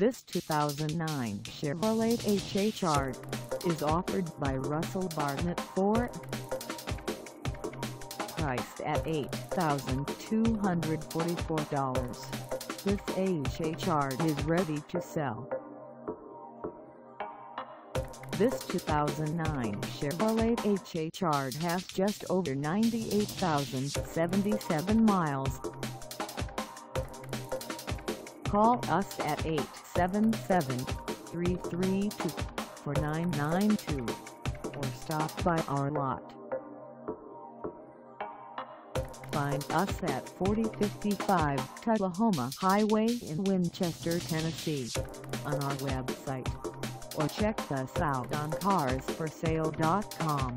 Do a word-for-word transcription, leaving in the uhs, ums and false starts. This two thousand nine Chevrolet H H R is offered by Russell Barnett Ford. Priced at eight thousand two hundred forty-four dollars, this H H R is ready to sell. This two thousand nine Chevrolet H H R has just over ninety-eight thousand seventy-seven miles. Call us at eight seven seven, three three two, four nine nine two or stop by our lot. Find us at forty fifty-five Tullahoma Highway in Winchester, Tennessee on our website, or check us out on cars for sale dot com.